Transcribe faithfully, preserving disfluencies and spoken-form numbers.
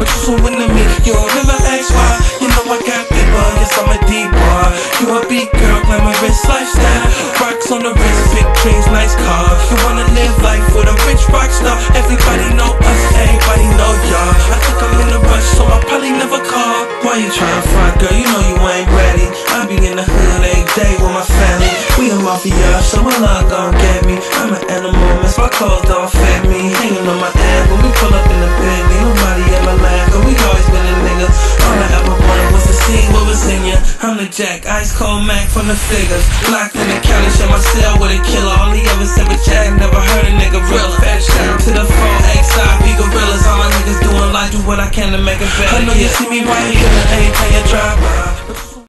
but you so into me. You remember X Y, you know I got that bug. Yes, I'm a D-boy, you a big girl, glamorous lifestyle. Rocks on the wrist, big chains, nice car. You wanna live life with a rich rock star. Everybody know us, everybody know y'all. I think I'm in a rush, so I'll probably never call. Why you tryna front, girl, you know you ain't ready. I be in the hood every day with my family. We a mafia, so my love gon' get me. I'm an animal, miss my clothes don't fit me. Hanging on my ass when we pull up in the bed. Ain't nobody ever laugh, cause we always been a nigga. All I ever wanted was to see what was in ya. I'm the Jack, ice cold Mac from the figures. Locked in the county, share my cell with a killer. All he ever said was Jack, never heard a nigga real. Fetch down to the phone, X I, be gorillas. All my niggas doing life, do what I can to make it better. I know you see me right here, I ain't playing drive-by.